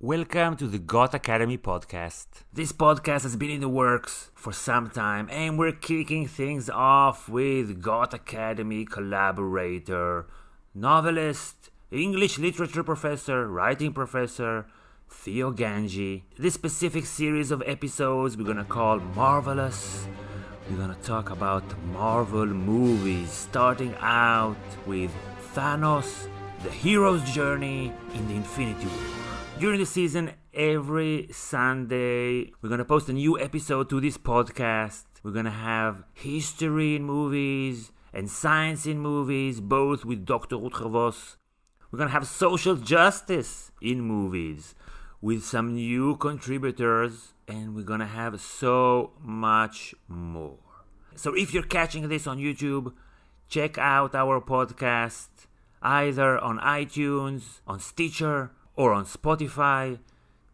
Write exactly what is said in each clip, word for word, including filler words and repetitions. Welcome to the G O T Academy podcast. This podcast has been in the works for some time, and we're kicking things off with G O T Academy collaborator, novelist, English literature professor, writing professor, Theo Gangi. This specific series of episodes we're gonna call Marvelous. We're gonna talk about Marvel movies, starting out with Thanos, the Hero's Journey in the Infinity War. During the season, every Sunday, we're going to post a new episode to this podcast. We're going to have history in movies and science in movies, both with Doctor Rutger Voss. We're going to have social justice in movies with some new contributors, and we're going to have so much more. So if you're catching this on YouTube, check out our podcast either on iTunes, on Stitcher, or on Spotify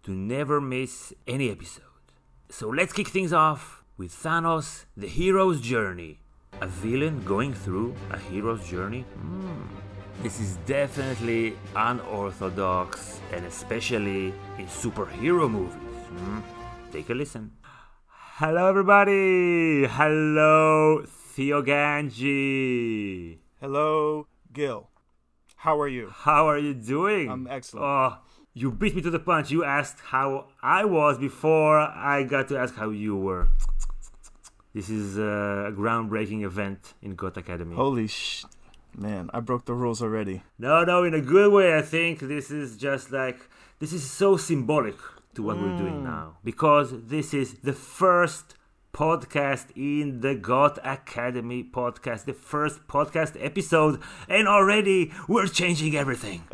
to never miss any episode. So let's kick things off with Thanos, the Hero's Journey. A villain going through a hero's journey? Mm. This is definitely unorthodox, and especially in superhero movies. Mm. Take a listen. Hello everybody! Hello Theo Gangi! Hello Gil. How are you? How are you doing? I'm excellent. Oh, you beat me to the punch. You asked how I was before I got to ask how you were. This is a groundbreaking event in G O T Academy. Holy sh... Man, I broke the rules already. No, no, in a good way, I think. This is just like... This is so symbolic to what mm. we're doing now. Because this is the first podcast in the G O T Academy podcast, the first podcast episode, and already we're changing everything.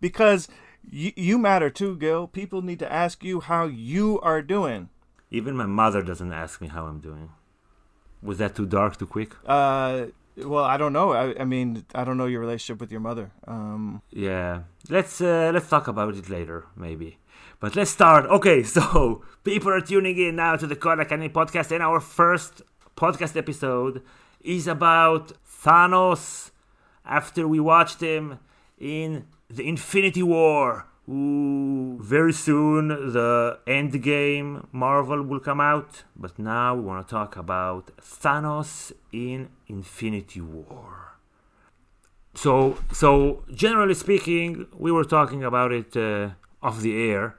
Because y- you matter too, Gil. People need to ask you how you are doing. Even my mother doesn't ask me how I'm doing. Was that too dark, too quick? Uh, well, I don't know. I, I mean, I don't know your relationship with your mother. Um, yeah, let's uh, let's talk about it later, maybe. But let's start. Okay, so people are tuning in now to the G O T Academy podcast, and our first podcast episode is about Thanos after we watched him in the Infinity War. Ooh, very soon the Endgame Marvel will come out, but now we want to talk about Thanos in Infinity War. So, so generally speaking, we were talking about it uh, off the air.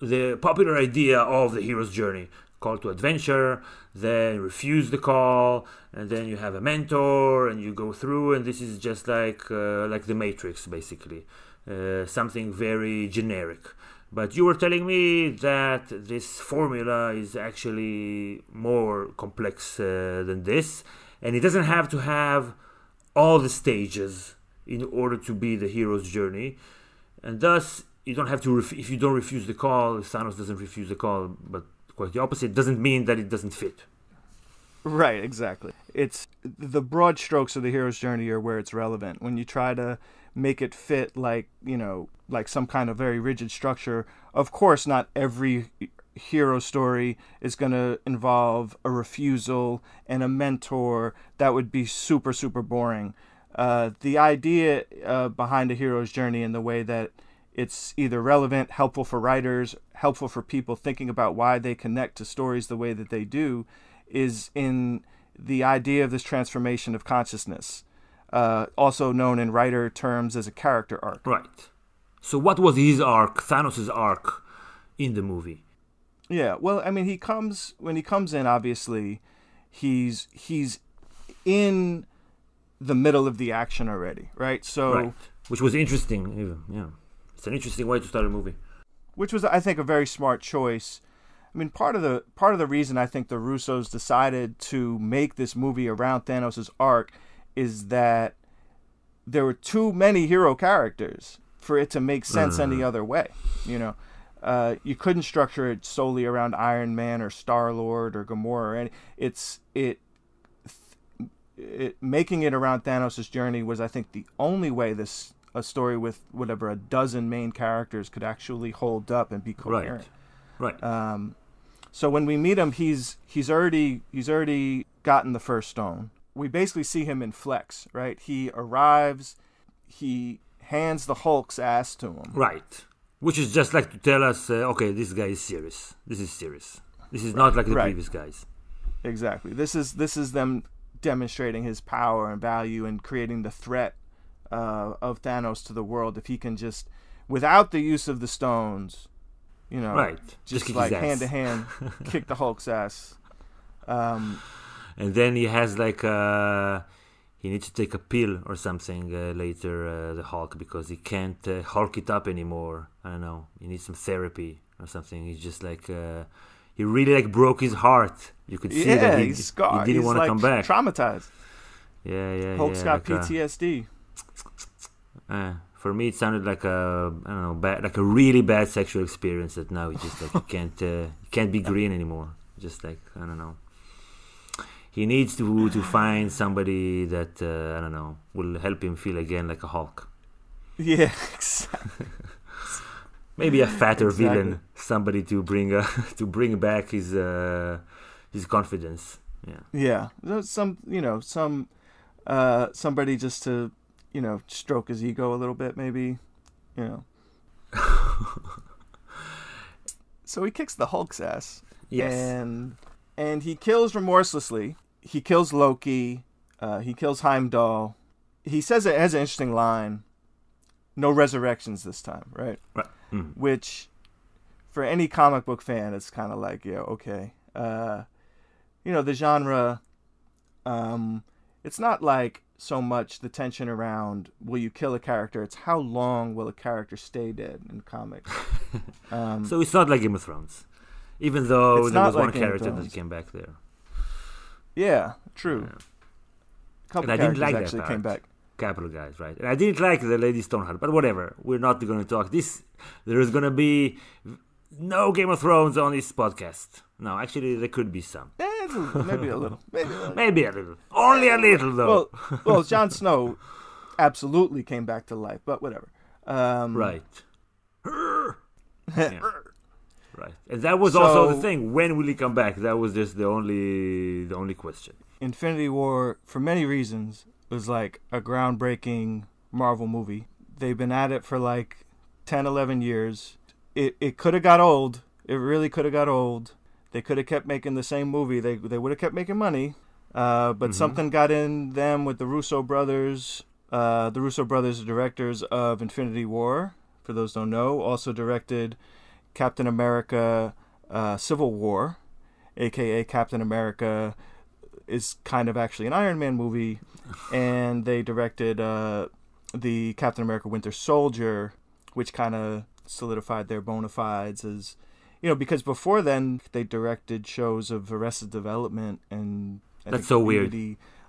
The popular idea of the hero's journey, call to adventure, then refuse the call, and then you have a mentor, and you go through, and this is just like uh, like the Matrix, basically. Uh, something very generic. But you were telling me that this formula is actually more complex uh, than this, and it doesn't have to have all the stages in order to be the hero's journey, and thus... You don't have to, ref- if you don't refuse the call, Thanos doesn't refuse the call, but quite the opposite doesn't mean that it doesn't fit. Right, exactly. It's the broad strokes of the hero's journey are where it's relevant. When you try to make it fit like, you know, like some kind of very rigid structure, of course not every hero story is going to involve a refusal and a mentor. That would be super, super boring. Uh, the idea uh, behind a hero's journey and the way that it's either relevant, helpful for writers, helpful for people thinking about why they connect to stories the way that they do, is in the idea of this transformation of consciousness, uh, also known in writer terms as a character arc. Right. So what was his arc, Thanos' arc, in the movie? Yeah, well, I mean, he comes, when he comes in, obviously, he's he's in the middle of the action already, right? So, right. Which was interesting, even, yeah. It's an interesting way to start a movie. Which was, I think, a very smart choice. I mean, part of the part of the reason I think the Russos decided to make this movie around Thanos' arc is that there were too many hero characters for it to make sense mm. any other way. You know, uh, you couldn't structure it solely around Iron Man or Star-Lord or Gamora. Or any, it's it, it making it around Thanos' journey was, I think, the only way this... a story with whatever a dozen main characters could actually hold up and be coherent. Right. Right. Um, so when we meet him, he's he's already he's already gotten the first stone. We basically see him in flex, right? He arrives, he hands the Hulk's ass to him. Right. which is just like to tell us, uh, okay, this guy is serious. This is serious. This is right. not like the right. previous guys. Exactly. This is this is them demonstrating his power and value and creating the threat uh, of Thanos to the world. If he can just, without the use of the stones, you know, right. just, just like hand to hand, kick the Hulk's ass. Um, and then he has like a, he needs to take a pill or something uh, later, uh, the Hulk, because he can't uh, Hulk it up anymore. I don't know. He needs some therapy or something. He's just like, uh, he really like broke his heart. You could see yeah, that he, he's scarred. He didn't want to like come back. Traumatized. Yeah, yeah, Hulk's yeah. Hulk's got like P T S D. A, uh, for me, it sounded like a I don't know, bad, like a really bad sexual experience that now he just like he can't uh, can't be green anymore. Just like I don't know. He needs to to find somebody that uh, I don't know will help him feel again like a Hulk. Yeah, exactly. Maybe a fatter exactly. villain, somebody to bring uh, to bring back his uh, his confidence. Yeah. Yeah. Some you know some uh, somebody just to you know stroke his ego a little bit maybe, you know. So he kicks the Hulk's ass. Yes. And and he kills remorselessly. He kills Loki. Uh, he kills Heimdall. He says it has an interesting line. No resurrections this time, right? Right. Mm-hmm. Which, for any comic book fan, it's kind of like, yeah, okay. Uh, you know, the genre, um, it's not like so much the tension around will you kill a character, it's how long will a character stay dead in comics. Um, so it's not like Game of Thrones. Even though there was like one Game character that came back there. Yeah, true. Yeah. A couple and characters I didn't like actually that came back. Capital guys, right? And I didn't like the Lady Stoneheart, but whatever. We're not going to talk. This there is going to be no Game of Thrones on this podcast. No, actually, there could be some. Maybe a little. Maybe a little. Maybe a little. Only a little, though. Well, well, Jon Snow absolutely came back to life, but whatever. Um, right. Yeah. Right, and that was so, also the thing. When will he come back? That was just the only the only question. Infinity War, for many reasons, was like a groundbreaking Marvel movie. They've been at it for like ten, eleven years. It it could have got old. It really could have got old. They could have kept making the same movie. They they would have kept making money. Uh, but mm-hmm. something got in them with the Russo brothers. Uh, the Russo brothers are directors of Infinity War. For those who don't know, also directed Captain America uh, Civil War, a k a. Captain America is kind of actually an Iron Man movie, and they directed uh, the Captain America Winter Soldier, which kind of solidified their bona fides as, you know, because before then they directed shows of Arrested Development and... and That's so weird.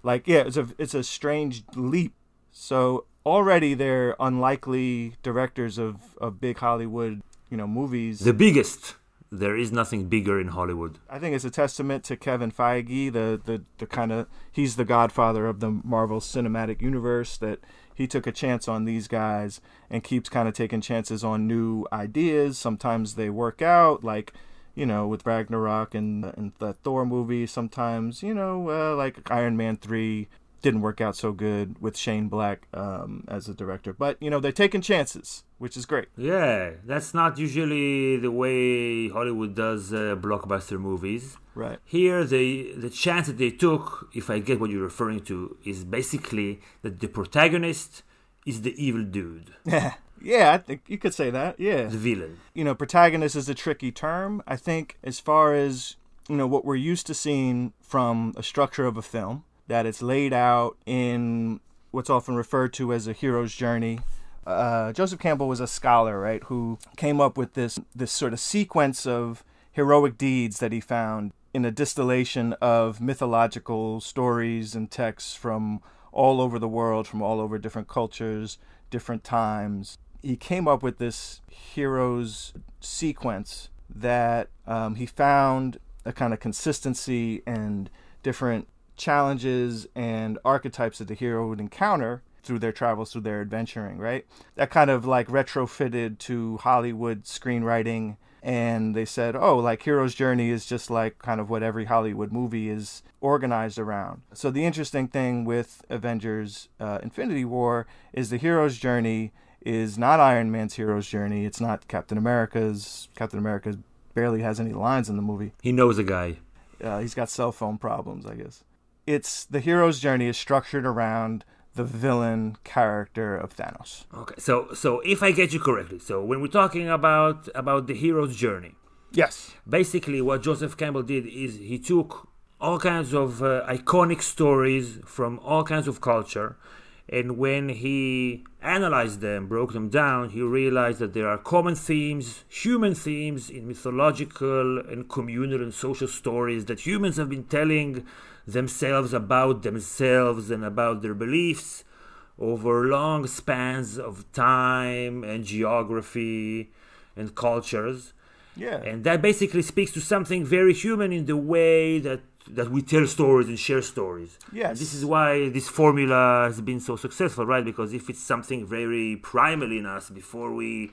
Like, yeah, it's a, it's a strange leap. So already they're unlikely directors of, of big Hollywood you know, movies. The biggest. There is nothing bigger in Hollywood. I think it's a testament to Kevin Feige, the the, the kind of, he's the godfather of the Marvel Cinematic Universe, that he took a chance on these guys and keeps kind of taking chances on new ideas. Sometimes they work out, like, you know, with Ragnarok and, and the Thor movie. Sometimes, you know, uh, like Iron Man three didn't work out so good with Shane Black um, as a director. But, you know, they're taking chances, which is great. Yeah, that's not usually the way Hollywood does uh, blockbuster movies. Right. Here, they, the chance that they took, if I get what you're referring to, is basically that the protagonist is the evil dude. Yeah, yeah, I think you could say that, yeah. The villain. You know, protagonist is a tricky term. I think as far as, you know, what we're used to seeing from a structure of a film, that it's laid out in what's often referred to as a hero's journey. Uh, Joseph Campbell was a scholar, right, who came up with this this sort of sequence of heroic deeds that he found in a distillation of mythological stories and texts from all over the world, from all over different cultures, different times. He came up with this hero's sequence that um, he found a kind of consistency and different challenges and archetypes that the hero would encounter through their travels, through their adventuring, right? That kind of like retrofitted to Hollywood screenwriting. And they said, oh, like Hero's Journey is just like kind of what every Hollywood movie is organized around. So the interesting thing with Avengers uh, Infinity War is the Hero's Journey is not Iron Man's Hero's Journey. It's not Captain America's. Captain America barely has any lines in the movie. He knows a guy. Uh, he's got cell phone problems, I guess. It's the Hero's Journey is structured around the villain character of Thanos. Okay, so so if I get you correctly, so when we're talking about about the Hero's Journey, yes, basically what Joseph Campbell did is he took all kinds of uh, iconic stories from all kinds of culture. And when he analyzed them, broke them down, he realized that there are common themes, human themes in mythological and communal and social stories that humans have been telling themselves about themselves and about their beliefs over long spans of time and geography and cultures. Yeah. And that basically speaks to something very human in the way that that we tell stories and share stories. Yes. This is why this formula has been so successful, right? Because if it's something very primal in us, before we...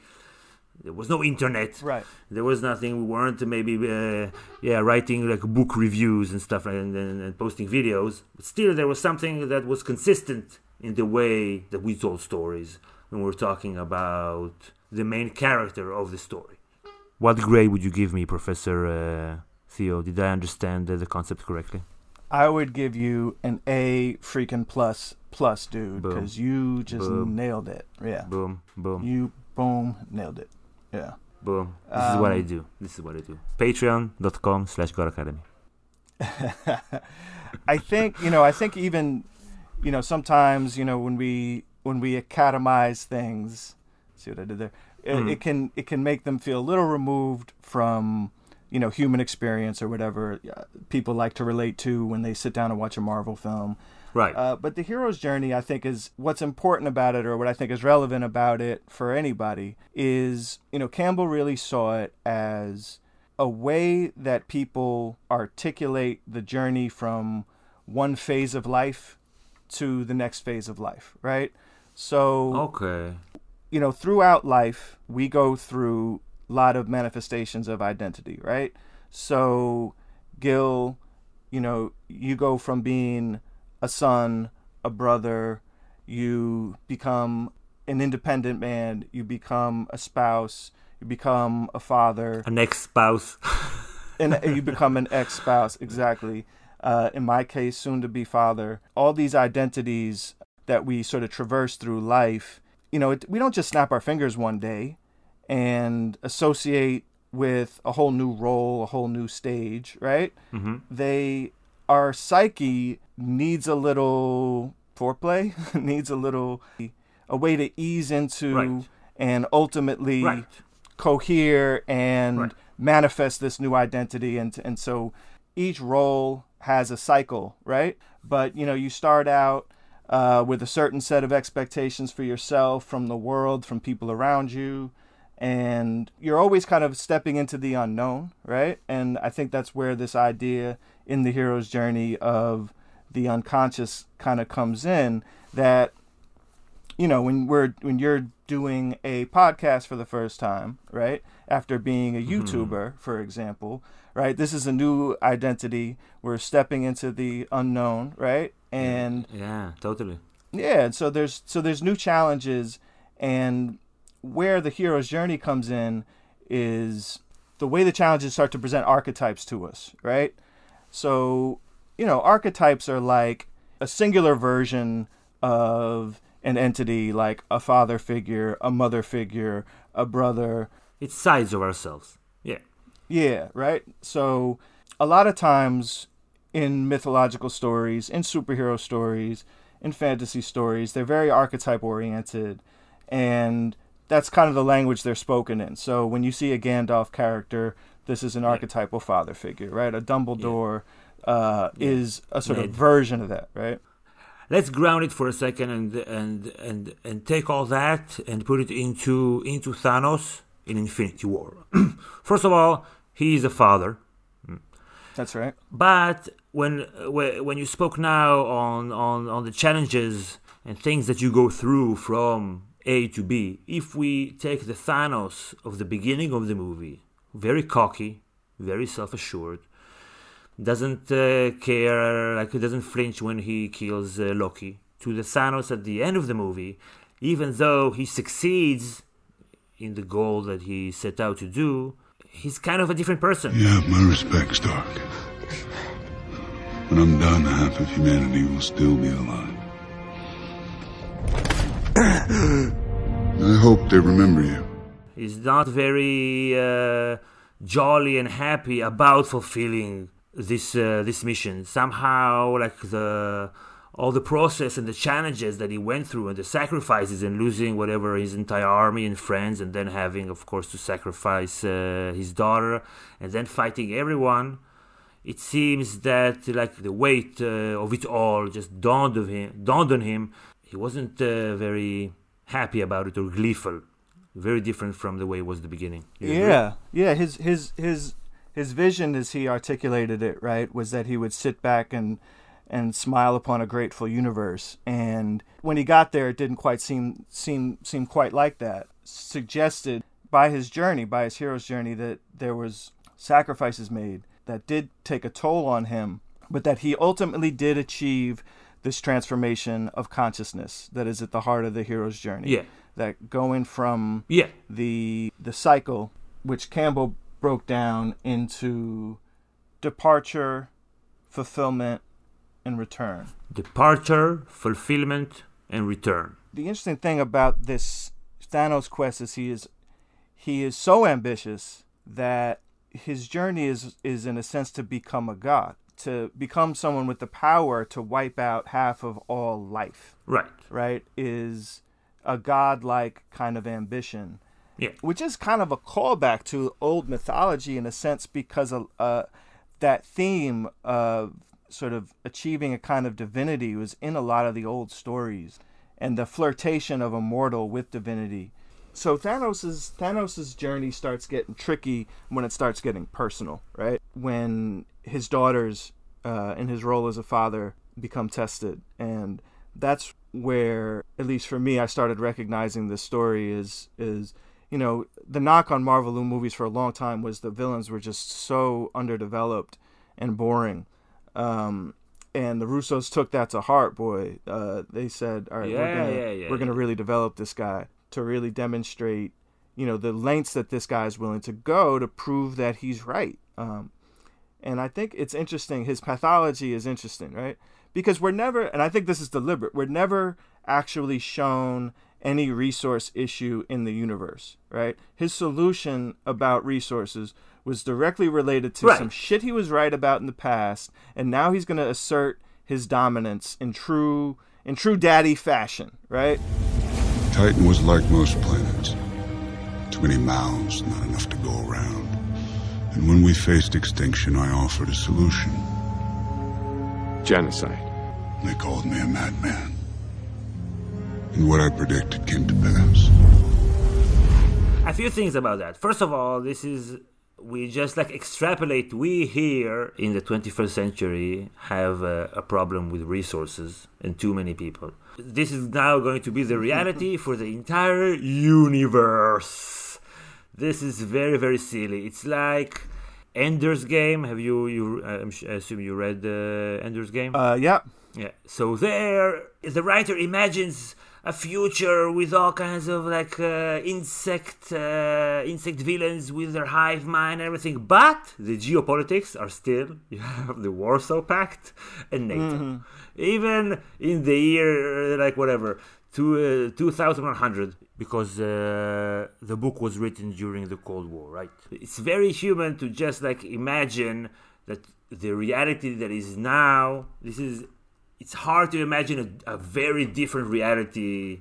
There was no internet. Right. There was nothing. We weren't maybe uh, yeah, writing like book reviews and stuff, and, and, and posting videos. But still, there was something that was consistent in the way that we told stories when we were talking about the main character of the story. What grade would you give me, Professor... Uh... Theo, did I understand the concept correctly? I would give you an A freaking plus, plus, dude, because you just boom. nailed it. Yeah. Boom, boom. You, boom, nailed it. Yeah. Boom. This um, is what I do. This is what I do. Patreon.com slash God Academy. I think, you know, I think even, you know, sometimes, you know, when we, when we academize things, see what I did there? It, mm. it can, it can make them feel a little removed from... you know, human experience or whatever people like to relate to when they sit down and watch a Marvel film. Right. Uh, but the hero's journey, I think, is what's important about it, or what I think is relevant about it for anybody, is, you know, Campbell really saw it as a way that people articulate the journey from one phase of life to the next phase of life, right? So, okay. you know, throughout life, we go through lot of manifestations of identity, right? So, Gil, you know, you go from being a son, a brother, you become an independent man, you become a spouse, you become a father. An ex-spouse. and you become an ex-spouse, exactly. Uh, in my case, soon to be father. All these identities that we sort of traverse through life, you know, it, we don't just snap our fingers one day and associate with a whole new role, a whole new stage, right? Mm-hmm. They, our psyche needs a little foreplay, needs a little, a way to ease into right. and ultimately right. cohere and right. manifest this new identity. And and so each role has a cycle, right? But, you know, you start out uh, with a certain set of expectations for yourself, from the world, from people around you. And you're always kind of stepping into the unknown, right? And I think that's where this idea in the hero's journey of the unconscious kind of comes in, that, you know, when we're when you're doing a podcast for the first time, right? After being a YouTuber, mm-hmm. for example, right? This is a new identity. We're stepping into the unknown, right? And yeah, totally. Yeah, and so there's so there's new challenges. And where the hero's journey comes in is the way the challenges start to present archetypes to us, right? So, you know, archetypes are like a singular version of an entity, like a father figure, a mother figure, a brother. It's sides of ourselves. Yeah. Yeah, right? So a lot of times in mythological stories, in superhero stories, in fantasy stories, they're very archetype-oriented, and that's kind of the language they're spoken in. So when you see a Gandalf character, this is an right. archetypal father figure, right? A Dumbledore yeah. Uh, yeah. is a sort Ned. of version of that, right? Let's ground it for a second and and and, and take all that and put it into into Thanos in Infinity War. First of all, he is a father. That's right. But when when you spoke now on on, on the challenges and things that you go through from A to B, if we take the Thanos of the beginning of the movie, very cocky, very self-assured, doesn't uh, care, like he doesn't flinch when he kills uh, Loki, to the Thanos at the end of the movie even though he succeeds in the goal that he set out to do, he's kind of a different person. You have my respect, Stark. When I'm done, half of humanity will still be alive. I hope they remember you. He's not very uh, jolly and happy about fulfilling this uh, this mission. Somehow, like the all the process and the challenges that he went through and the sacrifices and losing whatever his entire army and friends, and then having, of course, to sacrifice uh, his daughter and then fighting everyone. It seems that like the weight uh, of it all just dawned on him. Dawned on him. He wasn't uh, very happy about it or gleeful. Very different from the way it was at the beginning. Yeah, yeah. His his his his vision, as he articulated it, right, was that he would sit back and and smile upon a grateful universe. And when he got there, it didn't quite seem seem seem quite like that. Suggested by his journey, by his hero's journey, that there was sacrifices made that did take a toll on him, but that he ultimately did achieve this transformation of consciousness that is at the heart of the hero's journey. Yeah. That going from yeah. the the cycle, which Campbell broke down into departure, fulfillment, and return. Departure, fulfillment, and return. The interesting thing about this Thanos quest is he is he is so ambitious that his journey is, is in a sense to become a god, to become someone with the power to wipe out half of all life. Right. Right, is a godlike kind of ambition. Yeah. Which is kind of a callback to old mythology in a sense, because of, uh, that theme of sort of achieving a kind of divinity was in a lot of the old stories, and the flirtation of a mortal with divinity. So Thanos's Thanos's journey starts getting tricky when it starts getting personal, right? When his daughters, uh, in his role as a father, become tested. And that's where, at least for me, I started recognizing this story is, is, you know, the knock on Marvel movies for a long time was the villains were just so underdeveloped and boring. Um, and the Russos took that to heart, boy. Uh, they said, all right, yeah, we're gonna, yeah, yeah, we're gonna yeah. really develop this guy to really demonstrate, you know, the lengths that this guy is willing to go to prove that he's right. Um, and I think it's interesting. His pathology is interesting, right? Because we're never, and I think this is deliberate, we're never actually shown any resource issue in the universe, right? His solution about resources was directly related to right. some shit he was right about in the past, and now he's going to assert his dominance in true, in true daddy fashion, right? Titan was like most planets. Too many mouths, not enough to go around. And when we faced extinction, I offered a solution. Genocide. They called me a madman. And what I predicted came to pass. A few things about that. First of all, this is... we just like extrapolate. We here in the twenty-first century have a, a problem with resources and too many people. This is now going to be the reality for the entire universe. This is very, very silly. It's like Ender's Game. Have you, you uh, I assume you read uh, Ender's Game? Uh, yeah. Yeah. So there, the writer imagines a future with all kinds of like uh, insect uh, insect villains with their hive mind and everything, but the geopolitics are still, you have the Warsaw Pact and NATO. Mm-hmm. Even in the year like whatever two, uh, two thousand one hundred, because uh, the book was written during the Cold War, right? It's very human to just like imagine that the reality that is now, this is it's hard to imagine a, a very different reality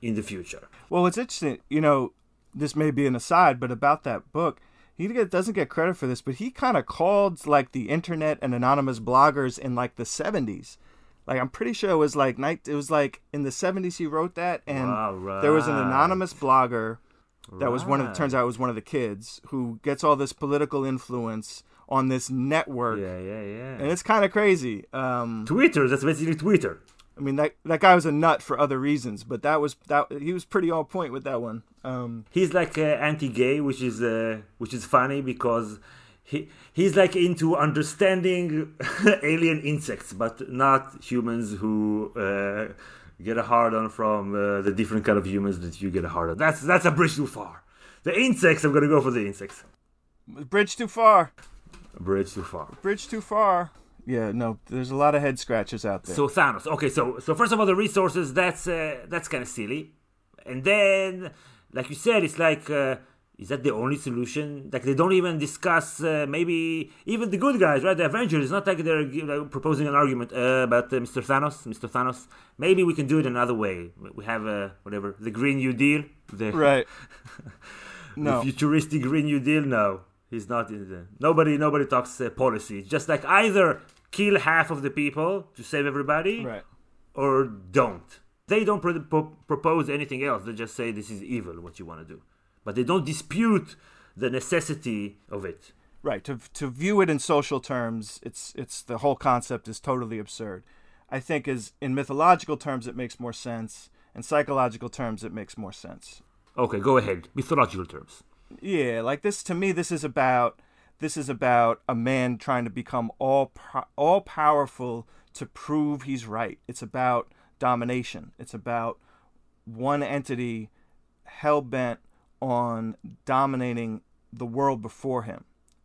in the future. Well, it's interesting, you know, this may be an aside, but about that book, he doesn't get credit for this, but he kind of called like the internet and anonymous bloggers in like the seventies. Like, I'm pretty sure it was like night. It was like in the seventies he wrote that, and wow, right. there was an anonymous blogger that right. was one of. Turns out it was one of the kids who gets all this political influence on this network. Yeah, yeah, yeah. And it's kind of crazy. Um, Twitter, that's basically Twitter. I mean, that that guy was a nut for other reasons, but that was that he was pretty on point with that one. Um, he's like uh, anti-gay, which is uh, which is funny because he he's like into understanding alien insects, but not humans who uh, get a hard on from uh, the different kind of humans that you get a hard on. That's that's a bridge too far. The insects, I'm gonna go for the insects. Bridge too far. Bridge too far. Bridge too far. Yeah, no, there's a lot of head scratches out there. So Thanos. Okay, so so first of all, the resources. That's uh, that's kind of silly. And then, like you said, it's like. Uh, Is that the only solution? Like, they don't even discuss, uh, maybe, even the good guys, right? The Avengers. It's not like they're like, proposing an argument uh, about uh, Mister Thanos. Mister Thanos, maybe we can do it another way. We have, uh, whatever, the Green New Deal. The, right. No. The futuristic Green New Deal? No. He's not in there. Nobody, nobody talks uh, policy. Just like either kill half of the people to save everybody, right, or don't. They don't pro- pro- propose anything else. They just say this is evil, what you want to do. But they don't dispute the necessity of it. Right. To to view it in social terms, it's it's the whole concept is totally absurd. I think is in mythological terms it makes more sense. In psychological terms it makes more sense. Okay, go ahead. Mythological terms. Yeah, like this to me this is about this is about a man trying to become all pro- all powerful to prove he's right. It's about domination. It's about one entity hell-bent on dominating the world before him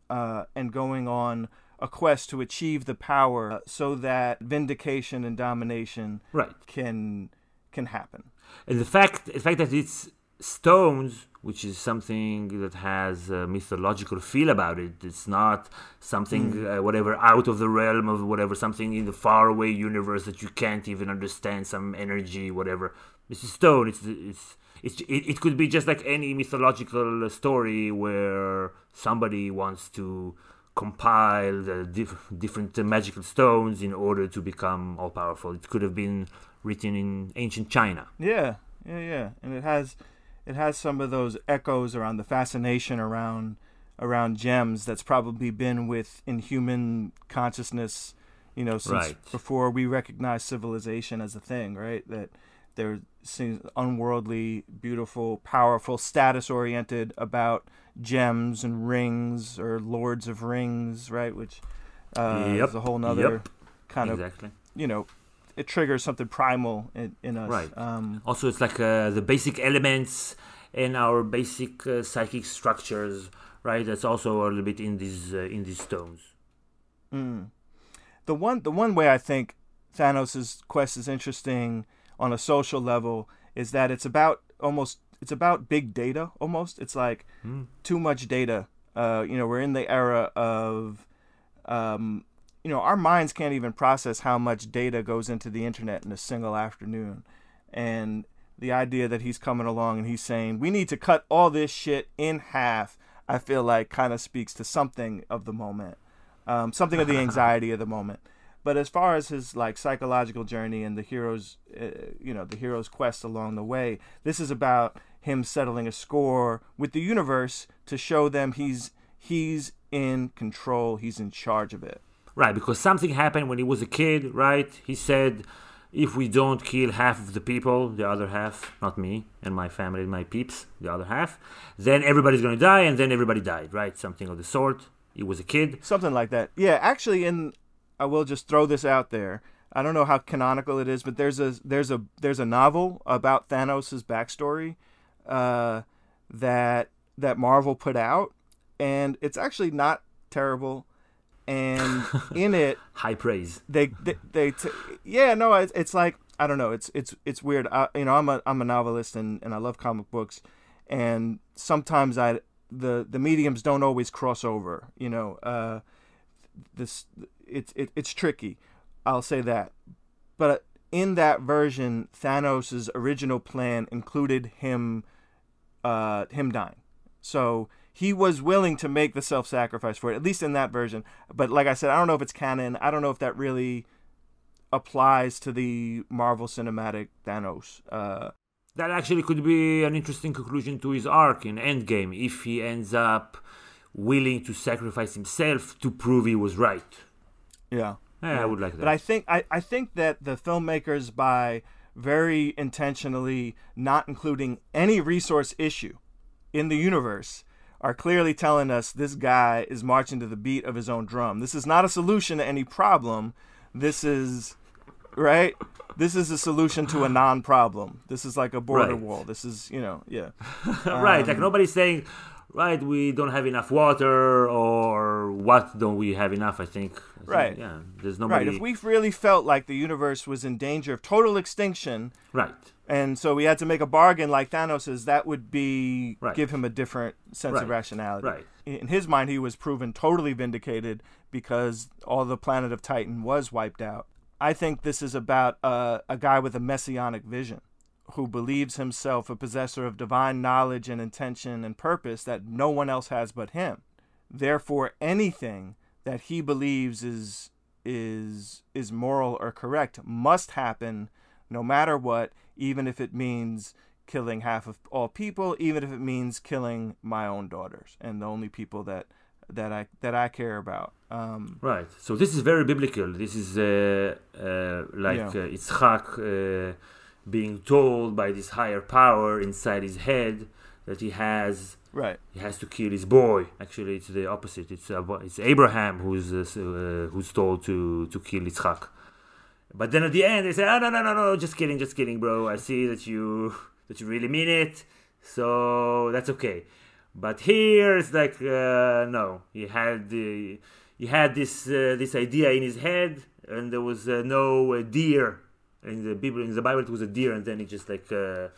uh, and going on a quest to achieve the power uh, so that vindication and domination right. can can happen. And the fact the fact that it's stones, which is something that has a mythological feel about it, it's not something, mm. uh, whatever, out of the realm of whatever, something in the faraway universe that you can't even understand, some energy, whatever. It's a stone, it's it's... It, it could be just like any mythological story where somebody wants to compile the diff, different magical stones in order to become all-powerful. It could have been written in ancient China. Yeah, yeah, yeah. And it has it has some of those echoes around the fascination around around gems that's probably been within human consciousness, you know, since right. before we recognized civilization as a thing, right? That there seems unworldly, beautiful, powerful, status-oriented about gems and rings or lords of rings, right? Which uh, yep. is a whole nother yep. kind exactly. of, you know, it triggers something primal in, in us. Right. Um, also, it's like uh, the basic elements in our basic uh, psychic structures, right? That's also a little bit in these uh, in these stones. Mm. The one the one way I think Thanos' quest is interesting on a social level is that it's about almost it's about big data almost it's like mm. too much data uh you know we're in the era of um you know our minds can't even process how much data goes into the internet in a single afternoon, and the idea that he's coming along and he's saying we need to cut all this shit in half, I feel like kind of speaks to something of the moment, um something of the anxiety of the moment. But as far as his like psychological journey and the hero's, uh, you know, the hero's quest along the way, this is about him settling a score with the universe to show them he's he's in control, he's in charge of it. Right, because something happened when he was a kid, right? He said, "If we don't kill half of the people, the other half, not me and my family and my peeps, the other half, then everybody's going to die," and then everybody died, right? Something of the sort. He was a kid. Something like that. Yeah, actually, in I will just throw this out there. I don't know how canonical it is, but there's a there's a there's a novel about Thanos' backstory uh, that that Marvel put out, and it's actually not terrible. And in it, high praise. They they, they t- yeah no it's, it's like I don't know it's it's it's weird. I, you know I'm a I'm a novelist and, and I love comic books, and sometimes I the the mediums don't always cross over. You know uh, this. It's it, it's tricky, I'll say that. But in that version, Thanos' original plan included him, uh, him dying. So he was willing to make the self-sacrifice for it, at least in that version. But like I said, I don't know if it's canon. I don't know if that really applies to the Marvel Cinematic Thanos. Uh, that actually could be an interesting conclusion to his arc in Endgame, if he ends up willing to sacrifice himself to prove he was right. Yeah. yeah, I would like that. But I think I, I think that the filmmakers, by very intentionally not including any resource issue in the universe, are clearly telling us this guy is marching to the beat of his own drum. This is not a solution to any problem. This is right? This is a solution to a non-problem. This is like a border right. wall. This is, you know, yeah. Um, right, like nobody's saying, right, we don't have enough water or what don't we have enough, I think. I right. Think, yeah, there's nobody. Right, if we really felt like the universe was in danger of total extinction. Right. And so we had to make a bargain like Thanos's, that would be right. give him a different sense right. of rationality. Right. In his mind, he was proven totally vindicated because all the planet of Titan was wiped out. I think this is about uh, a guy with a messianic vision who believes himself a possessor of divine knowledge and intention and purpose that no one else has but him. Therefore, anything that he believes is is is moral or correct must happen no matter what, even if it means killing half of all people, even if it means killing my own daughters and the only people that that I that I care about. Um, right. So this is very biblical. This is uh, uh, like yeah. uh, Yitzchak uh, being told by this higher power inside his head that he has right. he has to kill his boy. Actually, it's the opposite. It's uh, it's Abraham who's uh, who's told to to kill Yitzchak. But then at the end they say, "Oh no no no no! Just kidding, just kidding, bro. I see that you that you really mean it. So that's okay." But here it's like uh, no, he had the. Uh, He had this uh, this idea in his head, and there was uh, no uh, deer in the Bible. In the Bible, it was a deer, and then he just like uh,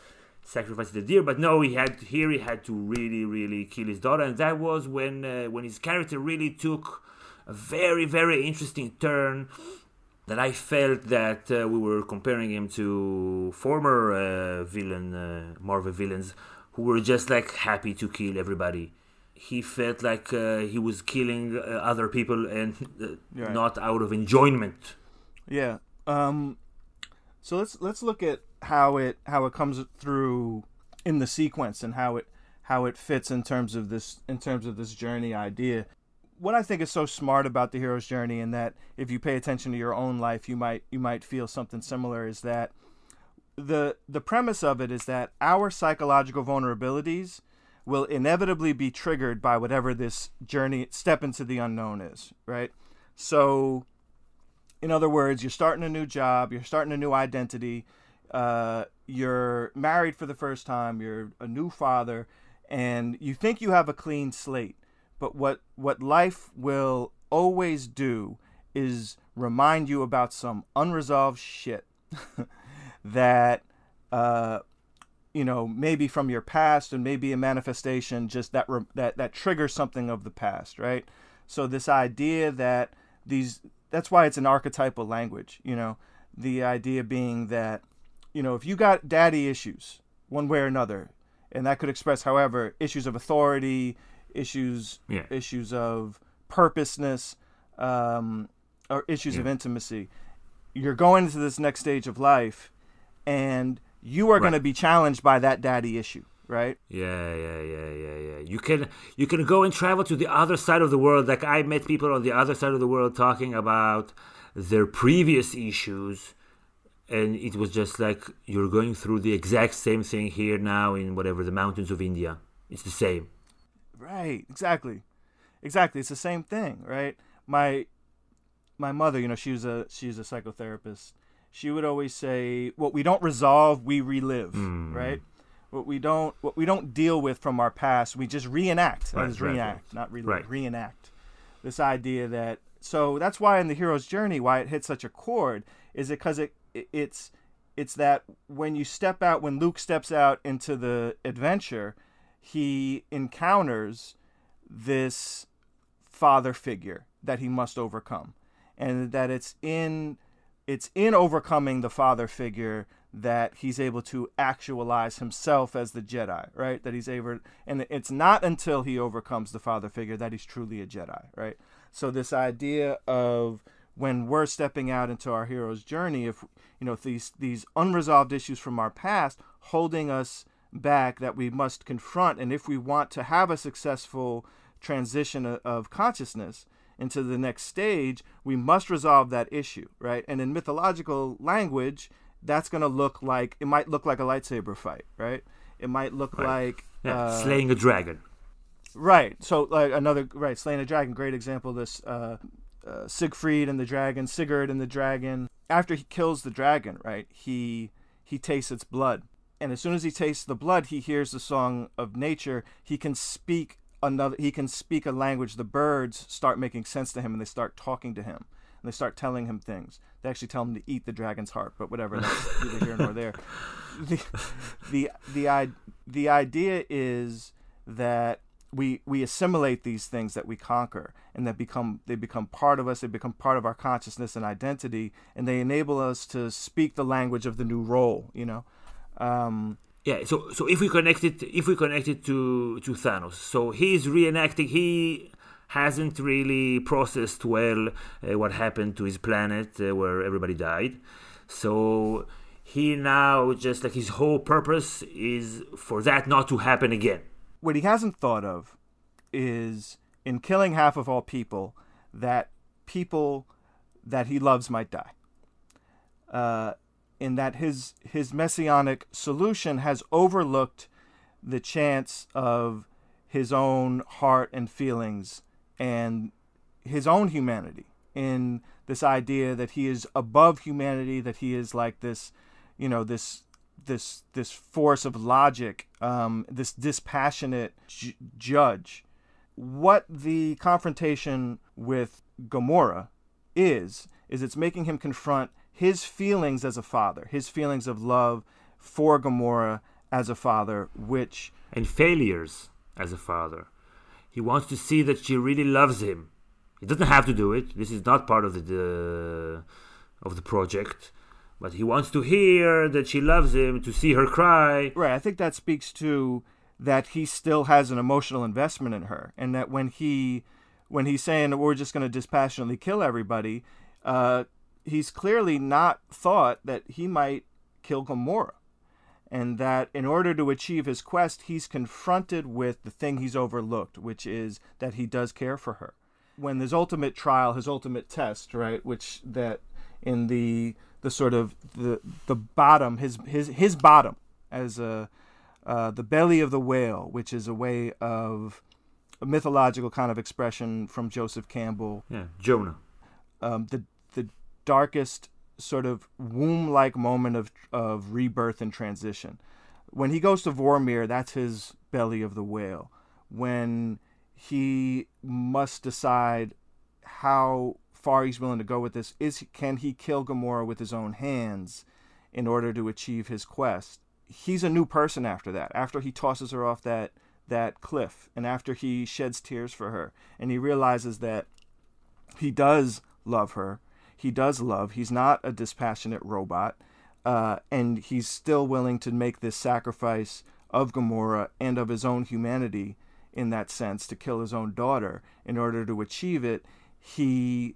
sacrificed the deer. But no, he had here he had to really, really kill his daughter, and that was when uh, when his character really took a very, very interesting turn. That I felt that uh, we were comparing him to former uh, villain uh, Marvel villains who were just like happy to kill everybody. He felt like uh, he was killing uh, other people and uh, right. not out of enjoyment. Yeah. Um, so let's let's look at how it how it comes through in the sequence and how it how it fits in terms of this in terms of this journey idea. What I think is so smart about the hero's journey, and that if you pay attention to your own life, you might you might feel something similar, is that the the premise of it is that our psychological vulnerabilities will inevitably be triggered by whatever this journey, step into the unknown is, right? So, in other words, you're starting a new job, you're starting a new identity, uh, you're married for the first time, you're a new father, and you think you have a clean slate. But what, what life will always do is remind you about some unresolved shit that... Uh, you know, maybe from your past, and maybe a manifestation just that re- that that triggers something of the past, right? So this idea that these, that's why it's an archetypal language, you know, the idea being that, you know, if you got daddy issues one way or another, and that could express however, issues of authority, issues yeah. issues of purposeness, um, or issues yeah. of intimacy, you're going into this next stage of life, and you are right. going to be challenged by that daddy issue, right? Yeah, yeah, yeah, yeah, yeah. You can you can go and travel to the other side of the world. Like I met people on the other side of the world talking about their previous issues, and it was just like you're going through the exact same thing here now in whatever the mountains of India. It's the same. Right, exactly. Exactly, it's the same thing, right? My my mother, you know, she was a she's a psychotherapist. She would always say, what we don't resolve, we relive, mm. right? What we don't what we don't deal with from our past, we just reenact. Right, it's right, reenact, right. not relive, right. reenact. This idea that, so that's why in the hero's journey, why it hits such a chord, is it because it, it, it's it's that when you step out, when Luke steps out into the adventure, he encounters this father figure that he must overcome. And that it's in... It's in overcoming the father figure that he's able to actualize himself as the Jedi, right? That he's able, and it's not until he overcomes the father figure that he's truly a Jedi, right? So this idea of when we're stepping out into our hero's journey, if you know these these unresolved issues from our past holding us back that we must confront, and if we want to have a successful transition of consciousness into the next stage, we must resolve that issue, right? And in mythological language, that's going to look like, it might look like a lightsaber fight, right? It might look right. like... Yeah. Uh, slaying a dragon. Right. So like another, right, slaying a dragon, great example, this uh, uh, Siegfried and the dragon, Sigurd and the dragon. After he kills the dragon, right, he he tastes its blood. And as soon as he tastes the blood, he hears the song of nature. He can speak another. He can speak a language. The birds start making sense to him, and they start talking to him. And they start telling him things. They actually tell him to eat the dragon's heart, but whatever. That's neither here nor there. The, the the the idea is that we we assimilate these things that we conquer, and that become they become part of us. They become part of our consciousness and identity, and they enable us to speak the language of the new role. You know. Um, yeah. So so if we connect it, if we connect it to to Thanos, so he's reenacting. He hasn't really processed well uh, what happened to his planet uh, where everybody died. So he now just like his whole purpose is for that not to happen again. What he hasn't thought of is in killing half of all people, that people that he loves might die. Uh, in that his his messianic solution has overlooked the chance of his own heart and feelings and his own humanity, in this idea that he is above humanity, that he is like this, you know, this this this force of logic, um, this dispassionate ju- judge. What the confrontation with Gamora is, is it's making him confront his feelings as a father, his feelings of love for Gamora as a father, which... And failures as a father. He wants to see that she really loves him. He doesn't have to do it. This is not part of the, the of the project. But he wants to hear that she loves him, to see her cry. Right. I think that speaks to that he still has an emotional investment in her. And that when he when he's saying, we're just going to dispassionately kill everybody, uh, he's clearly not thought that he might kill Gamora. And that in order to achieve his quest, he's confronted with the thing he's overlooked, which is that he does care for her. When his ultimate trial, his ultimate test, right, which that in the the sort of the the bottom, his his his bottom as a uh, the belly of the whale, which is a way of a mythological kind of expression from Joseph Campbell. Yeah, Jonah. Um, the the darkest sort of womb-like moment of of rebirth and transition. When he goes to Vormir, that's his belly of the whale. When he must decide how far he's willing to go with this, is can he kill Gamora with his own hands in order to achieve his quest? He's a new person after that, after he tosses her off that that cliff, and after he sheds tears for her, and he realizes that he does love her. He does love. He's not a dispassionate robot, uh, and he's still willing to make this sacrifice of Gamora and of his own humanity in that sense, to kill his own daughter in order to achieve it. He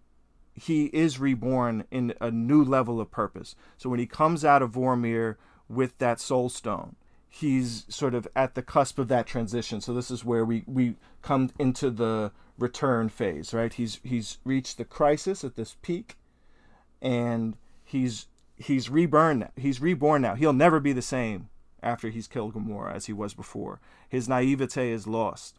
he is reborn in a new level of purpose. So when he comes out of Vormir with that soul stone, he's sort of at the cusp of that transition. So this is where we, we come into the return phase, right? He's he's reached the crisis at this peak. And he's he's reborn. He's reborn now. He'll never be the same after he's killed Gamora as he was before. His naivete is lost,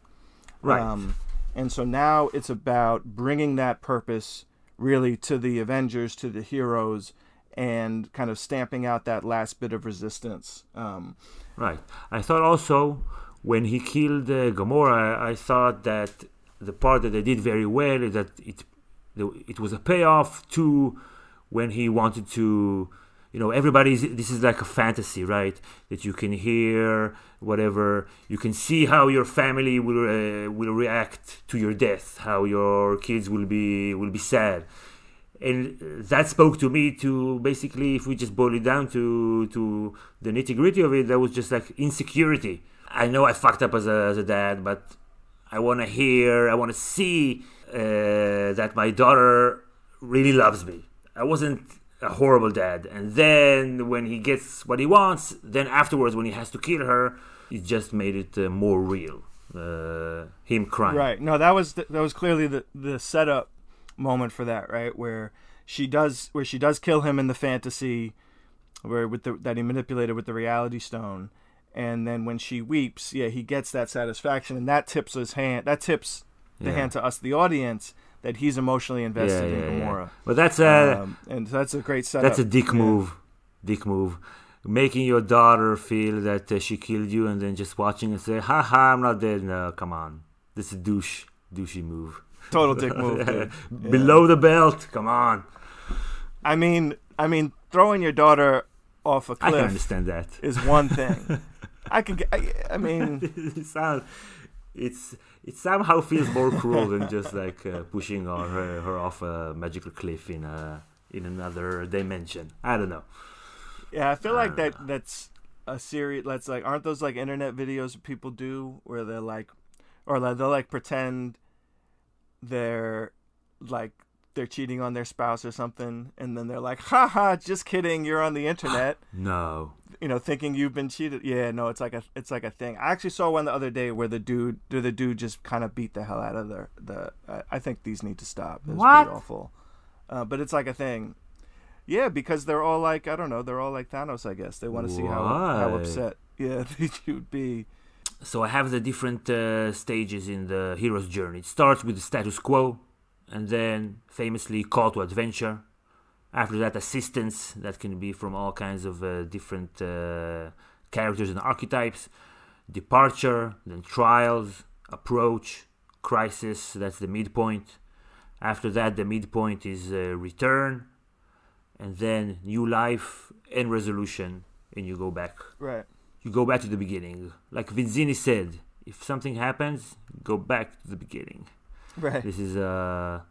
right? Um, and so now it's about bringing that purpose really to the Avengers, to the heroes, and kind of stamping out that last bit of resistance. Um, right. I thought also when he killed uh, Gamora, I thought that the part that they did very well is that it it was a payoff to. When he wanted to, you know, everybody's, this is like a fantasy, right? That you can hear whatever, you can see how your family will uh, will react to your death, how your kids will be will be sad, and that spoke to me. To basically, if we just boil it down to to the nitty gritty of it, that was just like insecurity. I know I fucked up as a as a dad, but I want to hear, I want to see uh, that my daughter really loves me. I wasn't a horrible dad. And then when he gets what he wants, then afterwards when he has to kill her, it just made it uh, more real. Uh, him crying. Right. No, that was the, that was clearly the, the setup moment for that, right? Where she does where she does kill him in the fantasy, where with the, that he manipulated with the reality stone, and then when she weeps, yeah, he gets that satisfaction, and that tips his hand. That tips the yeah. hand to us, the audience, that he's emotionally invested yeah, yeah, in Gamora. Yeah. But that's a um, and that's a great setup. That's a dick move, yeah. dick move, making your daughter feel that uh, she killed you, and then just watching and say, "Ha ha, I'm not dead." No, come on, this is a douche, douchey move. Total dick move. yeah. Below the belt. Come on. I mean, I mean, throwing your daughter off a cliff. I can understand that. Is one thing. I can. I, I mean, it sounds. It's it somehow feels more cruel than just like uh, pushing on her, her off a magical cliff in a in another dimension. I don't know. Yeah, I feel like I that know. that's a series. That's like, aren't those like internet videos that people do where they're like, or like, they'll like pretend they're like they're cheating on their spouse or something, and then they're like, "Ha ha, just kidding, you're on the internet." No. You know, thinking you've been cheated. Yeah, no, it's like a it's like a thing. I actually saw one the other day where the dude, the dude just kind of beat the hell out of the the. Uh, I think these need to stop. It's what? Pretty awful. Uh, but it's like a thing. Yeah, because they're all like, I don't know, they're all like Thanos, I guess. They want to see how how upset yeah you'd be. So I have the different uh, stages in the hero's journey. It starts with the status quo, and then famously call to adventure. After that, assistance that can be from all kinds of uh, different uh, characters and archetypes, departure, then trials, approach, crisis, that's the midpoint. After that, the midpoint is uh, return, and then new life and resolution, and you go back. Right. You go back to the beginning. Like Vizzini said, if something happens, go back to the beginning. Right. This is a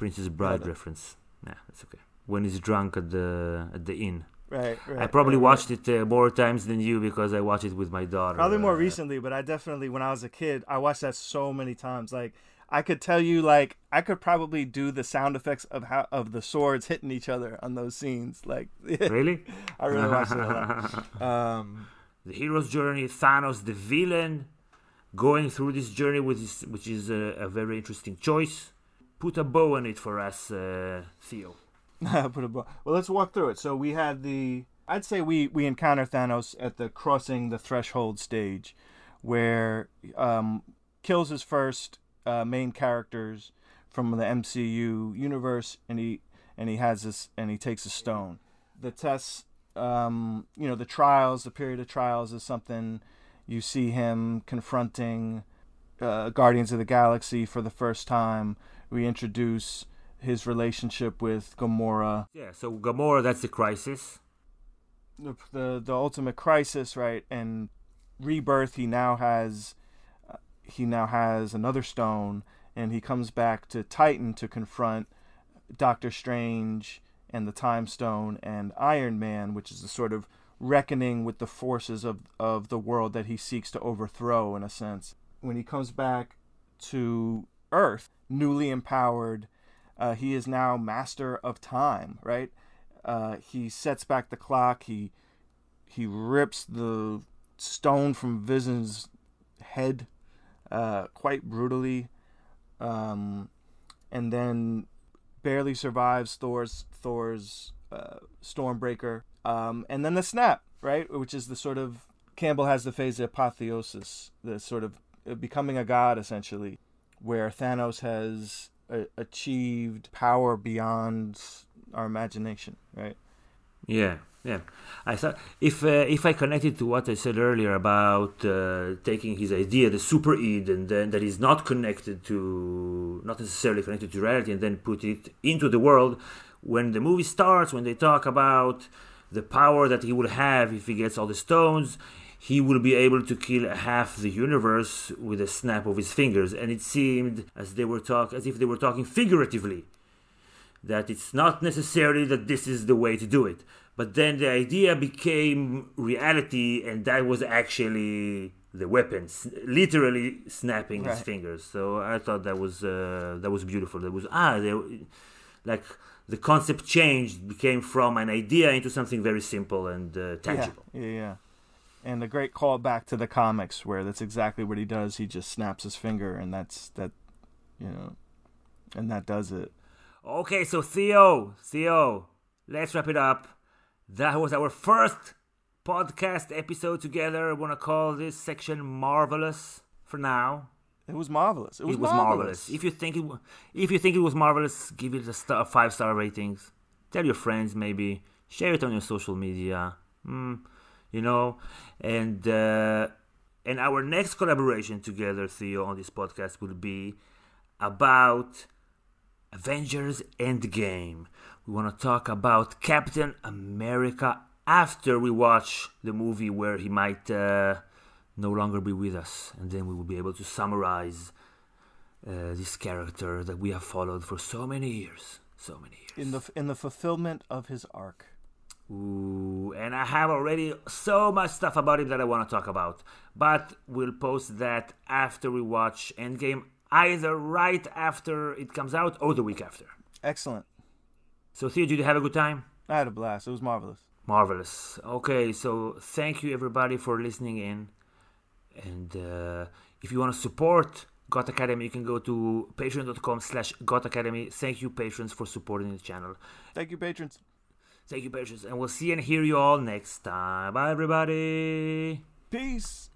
Princess Bride reference. Nah, that's okay. When he's drunk at the at the inn. Right, right. I probably right, watched right. it uh, more times than you because I watched it with my daughter. Probably more uh, recently, but I definitely, when I was a kid, I watched that so many times. Like, I could tell you, like, I could probably do the sound effects of how of the swords hitting each other on those scenes. Like, really? I really watched it a lot. Um, the hero's journey, Thanos, the villain, going through this journey, which is, which is a, a very interesting choice. Put a bow on it for us, uh, Theo. Put a ball. Well, let's walk through it. So we had the, I'd say we, we encounter Thanos at the crossing the threshold stage, where um, kills his first uh, main characters from the M C U universe, and he and he has this and he takes a stone. The tests, um, you know, the trials, the period of trials is something you see him confronting uh, Guardians of the Galaxy for the first time. We introduce his relationship with Gamora. Yeah, so Gamora, that's the crisis. The, the the ultimate crisis, right? And rebirth. He now has, uh, he now has another stone, and he comes back to Titan to confront Doctor Strange and the Time Stone and Iron Man, which is the sort of reckoning with the forces of of the world that he seeks to overthrow, in a sense. When he comes back to Earth, newly empowered. Uh, he is now master of time, right? Uh, he sets back the clock. He he rips the stone from Vision's head uh, quite brutally, um, and then barely survives Thor's Thor's uh, Stormbreaker, um, and then the snap, right? Which is the sort of, Campbell has the phase of apotheosis, the sort of becoming a god, essentially, where Thanos has achieved power beyond our imagination, right? Yeah, yeah. I thought if uh, if I connected to what I said earlier about uh, taking his idea, the super id, and then that is not connected to, not necessarily connected to reality, and then put it into the world. When the movie starts, when they talk about the power that he will have if he gets all the stones, he will be able to kill half the universe with a snap of his fingers. And it seemed as they were talk, as if they were talking figuratively, that it's not necessarily that this is the way to do it. But then the idea became reality, and that was actually the weapon, literally snapping right. his fingers. So I thought that was uh, that was beautiful. That was ah, they, like the concept changed, became from an idea into something very simple and uh, tangible. Yeah. yeah, yeah. And a great call back to the comics, where that's exactly what he does. He just snaps his finger, and that's that, you know, and that does it. Okay, so Theo, Theo, let's wrap it up. That was our first podcast episode together. I want to call this section Marvelous for now. It was marvelous. It was, it was marvelous. marvelous. If you think it, if you think it was marvelous, give it a star, five star ratings. Tell your friends, maybe share it on your social media. Mm, you know, and uh, and our next collaboration together, Theo, on this podcast will be about Avengers Endgame. We want to talk about Captain America after we watch the movie, where he might uh, no longer be with us, and then we will be able to summarize uh, this character that we have followed for so many years, so many years. In the in the fulfillment of his arc. Ooh, and I have already so much stuff about him that I want to talk about, but we'll post that after we watch Endgame, either right after it comes out or the week after. Excellent. So, Theo, did you have a good time? I had a blast. It was marvelous. Marvelous. Okay, so thank you everybody for listening in. And uh, if you want to support G O T Academy, you can go to patreon dot com slash G O T Academy. Thank you, patrons, for supporting the channel. Thank you, patrons. Thank you, patrons. And we'll see and hear you all next time. Bye, everybody. Peace.